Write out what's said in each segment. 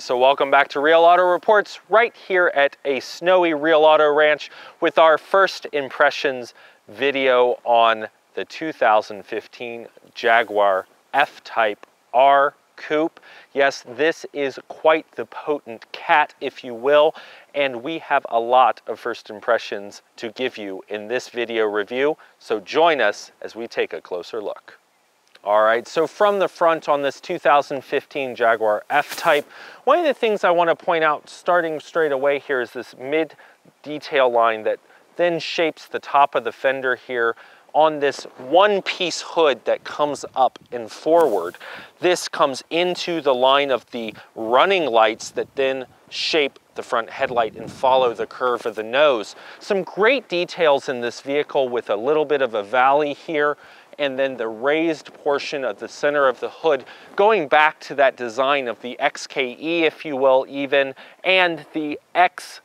So welcome back to Real Auto Reports, right here at a snowy Real Auto Ranch with our first impressions video on the 2015 Jaguar F-Type R Coupe. Yes, this is quite the potent cat, if you will, and we have a lot of first impressions to give you in this video review, so join us as we take a closer look. All right, so from the front on this 2015 Jaguar F-Type, one of the things I want to point out starting straight away here is this mid detail line that then shapes the top of the fender here on this one-piece hood that comes up and forward. This comes into the line of the running lights that then shape the front headlight and follow the curve of the nose. Some great details in this vehicle with a little bit of a valley here, and then the raised portion of the center of the hood, going back to that design of the XKE, if you will, even, and the XK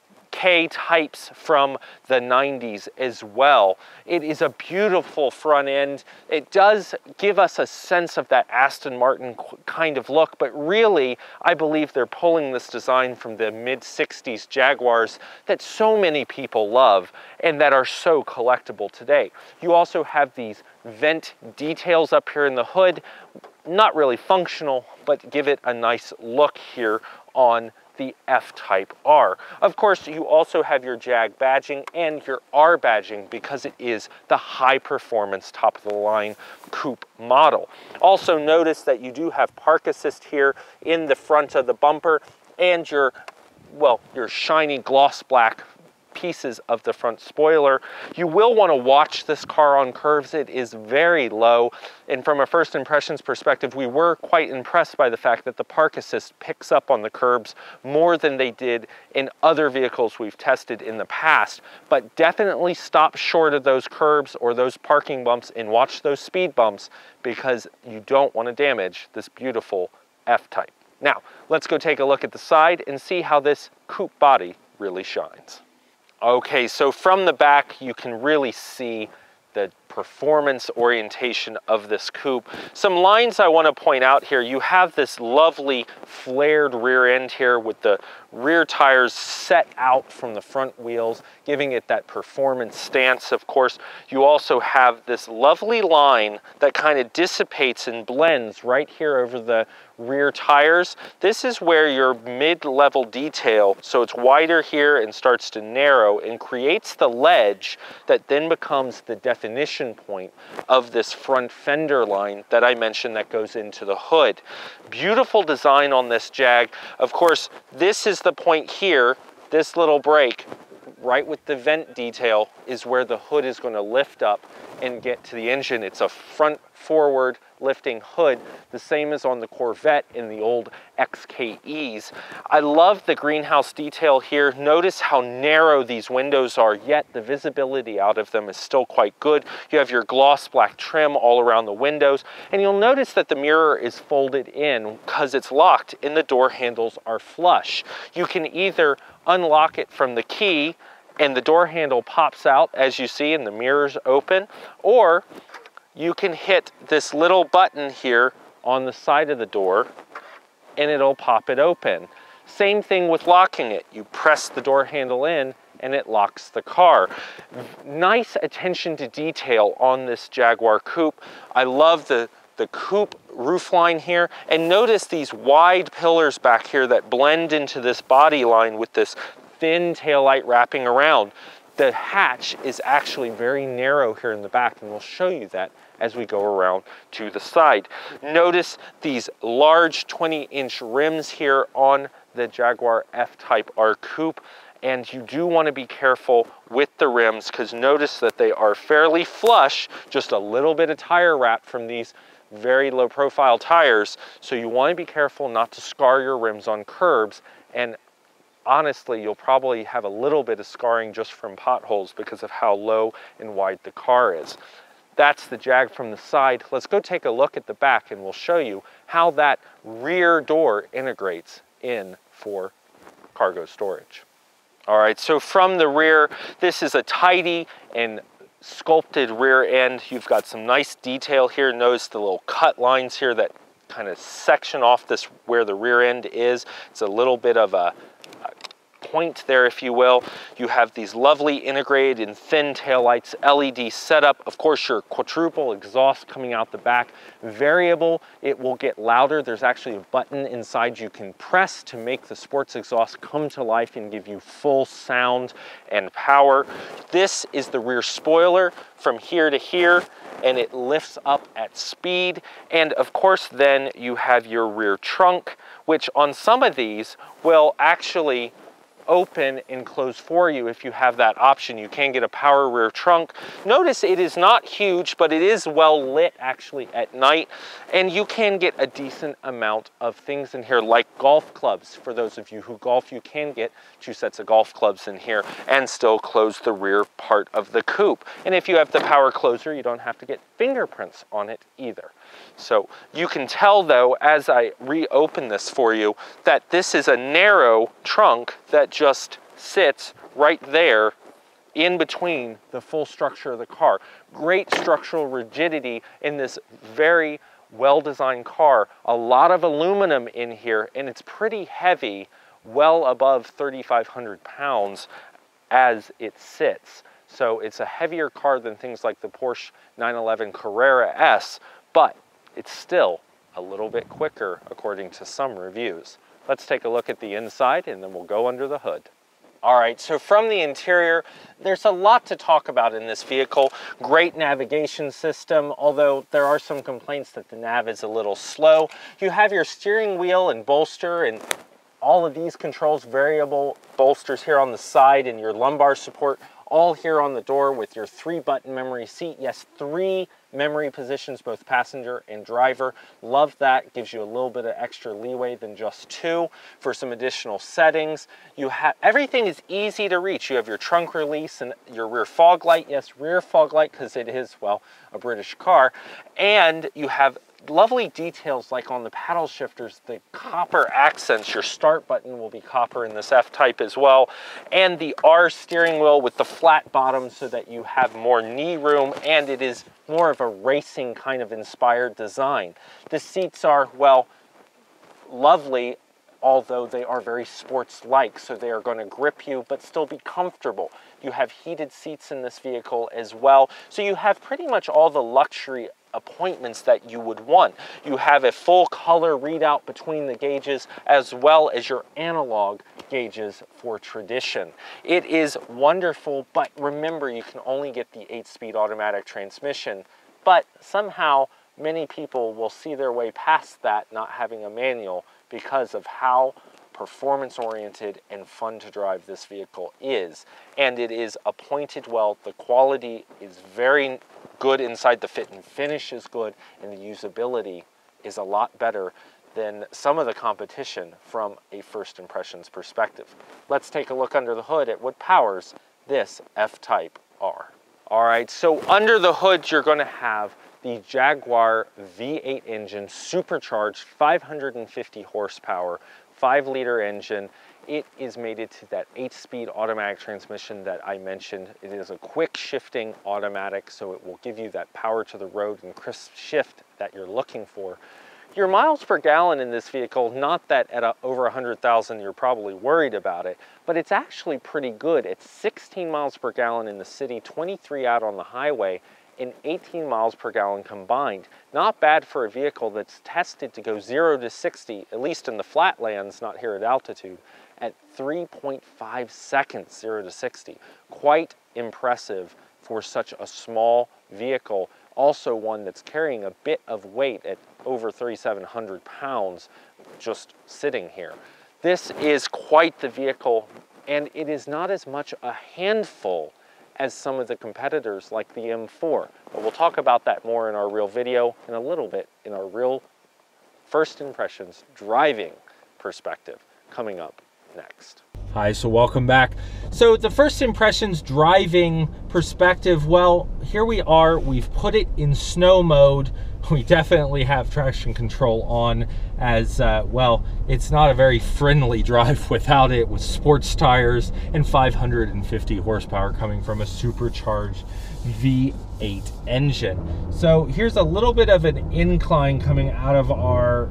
types from the 90s as well. It is a beautiful front end. It does give us a sense of that Aston Martin kind of look, but really, I believe they're pulling this design from the mid-60s Jaguars that so many people love and that are so collectible today. You also have these vent details up here in the hood, not really functional, but give it a nice look here on the F-Type R. Of course, you also have your Jag badging and your R badging because it is the high performance top of the line coupe model. Also notice that you do have Park Assist here in the front of the bumper and your, well, your shiny gloss black pieces of the front spoiler. You will want to watch this car on curves. It is very low, and from a first impressions perspective, we were quite impressed by the fact that the Park Assist picks up on the curbs more than they did in other vehicles we've tested in the past, but definitely stop short of those curbs or those parking bumps and watch those speed bumps because you don't want to damage this beautiful F-Type. Now, let's go take a look at the side and see how this coupe body really shines. Okay, so from the back, you can really see the performance orientation of this coupe. Some lines I want to point out here. You have this lovely flared rear end here with the rear tires set out from the front wheels, giving it that performance stance. Of course, you also have this lovely line that kind of dissipates and blends right here over the rear tires. This is where your mid-level detail, so it's wider here and starts to narrow and creates the ledge that then becomes the definition point of this front fender line that I mentioned that goes into the hood. Beautiful design on this Jag. Of course, this is the point here, this little break, right with the vent detail is where the hood is going to lift up and get to the engine. It's a front forward lifting hood, the same as on the Corvette in the old XKEs. I love the greenhouse detail here. Notice how narrow these windows are, yet the visibility out of them is still quite good. You have your gloss black trim all around the windows, and you'll notice that the mirror is folded in because it's locked and the door handles are flush. You can either unlock it from the key and the door handle pops out, as you see, and the mirrors open, or you can hit this little button here on the side of the door and it'll pop it open. Same thing with locking it. You press the door handle in and it locks the car. Nice attention to detail on this Jaguar coupe. I love the coupe roofline here, and notice these wide pillars back here that blend into this body line with this thin taillight wrapping around. The hatch is actually very narrow here in the back, and we'll show you that as we go around to the side. Notice these large 20-inch rims here on the Jaguar F-Type R Coupe, and you do want to be careful with the rims because notice that they are fairly flush, just a little bit of tire wrap from these very low profile tires, so you want to be careful not to scar your rims on curbs, and honestly, you'll probably have a little bit of scarring just from potholes because of how low and wide the car is. That's the Jag from the side. Let's go take a look at the back and we'll show you how that rear door integrates in for cargo storage. All right, so from the rear, this is a tidy and sculpted rear end. You've got some nice detail here. Notice the little cut lines here that kind of section off this where the rear end is. It's a little bit of a point there, if you will. You have these lovely integrated and thin taillights, LED setup, of course your quadruple exhaust coming out the back, variable, it will get louder. There's actually a button inside you can press to make the sports exhaust come to life and give you full sound and power. This is the rear spoiler from here to here, and it lifts up at speed. And of course then you have your rear trunk, which on some of these will actually open and close for you if you have that option. You can get a power rear trunk. Notice it is not huge, but it is well lit actually at night, and you can get a decent amount of things in here, like golf clubs. For those of you who golf, you can get 2 sets of golf clubs in here and still close the rear part of the coupe. And if you have the power closer, you don't have to get fingerprints on it either. So you can tell though, as I reopen this for you, that this is a narrow trunk that just sits right there in between the full structure of the car. Great structural rigidity in this very well-designed car. A lot of aluminum in here, and it's pretty heavy, well above 3,500 pounds as it sits. So it's a heavier car than things like the Porsche 911 Carrera S, but it's still a little bit quicker according to some reviews. Let's take a look at the inside and then we'll go under the hood. All right, so from the interior, there's a lot to talk about in this vehicle. Great navigation system, although there are some complaints that the nav is a little slow. You have your steering wheel and bolster and all of these controls, variable bolsters here on the side and your lumbar support, all here on the door with your 3-button memory seat. Yes, 3 memory positions, both passenger and driver. Love that. Gives you a little bit of extra leeway than just 2 for some additional settings. You have everything is easy to reach. You have your trunk release and your rear fog light. Yes, rear fog light, because it is, well, a British car. And you have lovely details like on the paddle shifters, the copper accents. Your start button will be copper in this F-Type as well. And the R steering wheel with the flat bottom so that you have more knee room, and it is more of a racing kind of inspired design. The seats are, well, lovely, although they are very sports-like, so they are going to grip you but still be comfortable. You have heated seats in this vehicle as well, so you have pretty much all the luxury appointments that you would want. You have a full color readout between the gauges as well as your analog gauges for tradition. It is wonderful, but remember you can only get the 8-speed automatic transmission, but somehow many people will see their way past that not having a manual because of how performance-oriented and fun to drive this vehicle is. And it is appointed well. The quality is very good inside. The fit and finish is good, and the usability is a lot better than some of the competition from a first impressions perspective. Let's take a look under the hood at what powers this F-Type R. All right, so under the hood, you're going to have the Jaguar V8 engine, supercharged, 550 horsepower, 5-liter engine. It is mated to that 8-speed automatic transmission that I mentioned. It is a quick shifting automatic, so it will give you that power to the road and crisp shift that you're looking for. Your miles per gallon in this vehicle, not that at over 100,000 you're probably worried about it, but it's actually pretty good. It's 16 miles per gallon in the city, 23 out on the highway, and 18 miles per gallon combined. Not bad for a vehicle that's tested to go 0 to 60, at least in the flatlands, not here at altitude, at 3.5 seconds, 0 to 60. Quite impressive for such a small vehicle. Also one that's carrying a bit of weight at over 3,700 pounds just sitting here. This is quite the vehicle, and it is not as much a handful as some of the competitors like the M4. But we'll talk about that more in our real video and a little bit in our real first impressions driving perspective coming up next. Hi, so welcome back. So the first impressions driving perspective, well, here we are, we've put it in snow mode. We definitely have traction control on as well. It's not a very friendly drive without it, with sports tires and 550 horsepower coming from a supercharged V8 engine. So here's a little bit of an incline coming out of our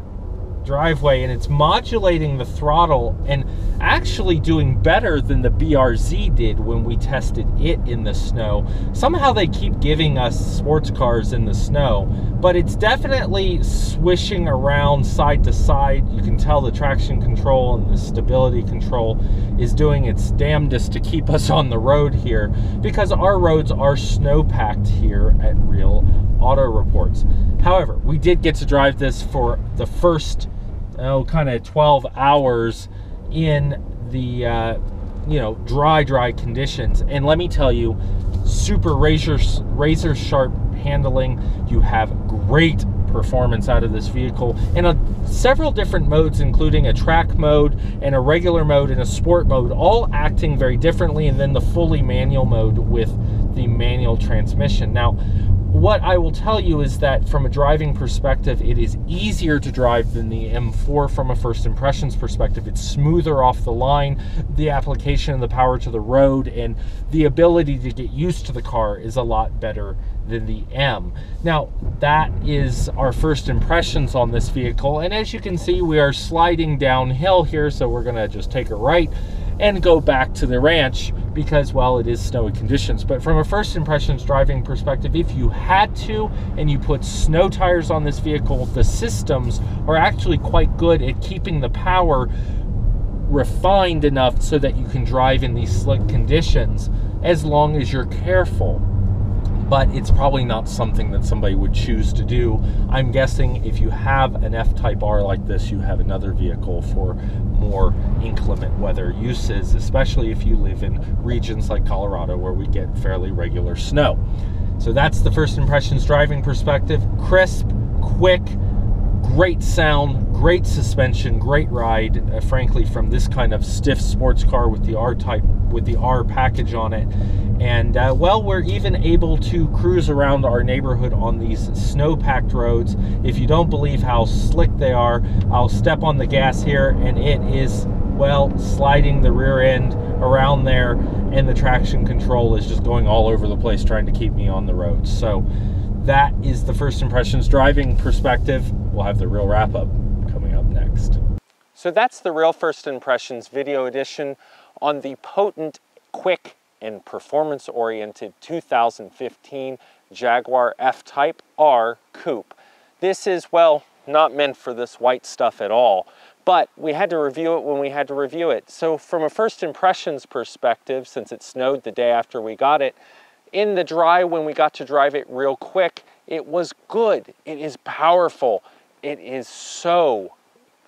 driveway, and it's modulating the throttle and actually doing better than the BRZ did when we tested it in the snow. Somehow they keep giving us sports cars in the snow, but it's definitely swishing around side to side. You can tell the traction control and the stability control is doing its damnedest to keep us on the road here, because our roads are snow-packed here at Real Auto Reports. However, we did get to drive this for the first kind of 12 hours in the dry conditions, and let me tell you, super razor sharp handling. You have great performance out of this vehicle in several different modes, including a track mode and a regular mode and a sport mode, all acting very differently, and then the fully manual mode with the manual transmission. Now, what I will tell you is that from a driving perspective, it is easier to drive than the M4 from a first impressions perspective. It's smoother off the line. The application of the power to the road and the ability to get used to the car is a lot better than the M. Now, that is our first impressions on this vehicle. And as you can see, we are sliding downhill here. So we're gonna just take a right and go back to the ranch because, well, it is snowy conditions. But from a first impressions driving perspective, if you had to and you put snow tires on this vehicle, the systems are actually quite good at keeping the power refined enough so that you can drive in these slick conditions as long as you're careful. But it's probably not something that somebody would choose to do. I'm guessing if you have an F-Type R like this, you have another vehicle for more inclement weather uses, especially if you live in regions like Colorado where we get fairly regular snow. So that's the first impressions driving perspective. Crisp, quick, great sound, great suspension, great ride, frankly, from this kind of stiff sports car with the R-Type, with the R package on it. And well, we're even able to cruise around our neighborhood on these snow-packed roads. If you don't believe how slick they are, I'll step on the gas here and it is, well, sliding the rear end around there, and the traction control is just going all over the place trying to keep me on the road. So that is the first impressions driving perspective. We'll have the Real wrap-up coming up next. So that's the Real First Impressions video edition on the potent, quick, and performance-oriented 2015 Jaguar F-Type R Coupe. This is, well, not meant for this white stuff at all, but we had to review it when we had to review it. So from a first impressions perspective, since it snowed the day after we got it, in the dry when we got to drive it real quick, it was good, it is powerful, it is so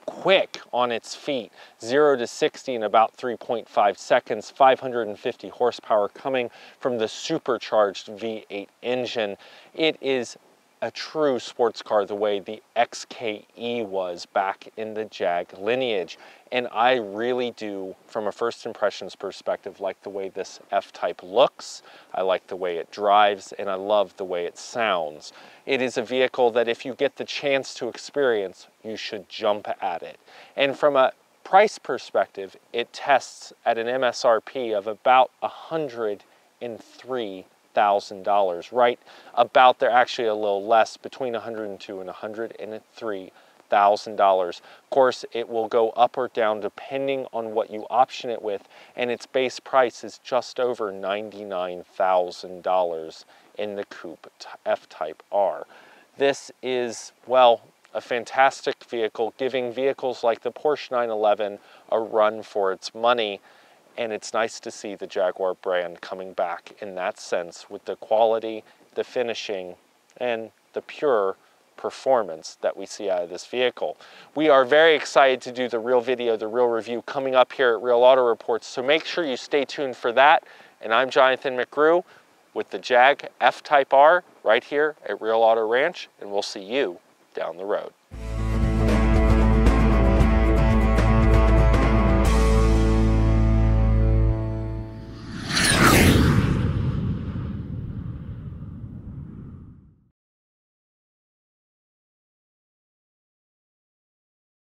quick on its feet. 0 to 60 in about 3.5 seconds, 550 horsepower coming from the supercharged V8 engine. It is a true sports car the way the XKE was back in the Jag lineage. And I really do, from a first impressions perspective, like the way this F-Type looks. I like the way it drives, and I love the way it sounds. It is a vehicle that if you get the chance to experience, you should jump at it. And from a price perspective, it tests at an MSRP of about $103,000, right about there, actually a little less, between $102,000 and $103,000. Of course, it will go up or down depending on what you option it with, and its base price is just over $99,000 in the Coupe F-Type R. This is, well, a fantastic vehicle, giving vehicles like the Porsche 911 a run for its money. And it's nice to see the Jaguar brand coming back in that sense with the quality, the finishing, and the pure performance that we see out of this vehicle. We are very excited to do the Real video, the Real review coming up here at Real Auto Reports, so make sure you stay tuned for that. And I'm Jonathan McGrew with the Jag F-Type R right here at Real Auto Ranch, and we'll see you down the road.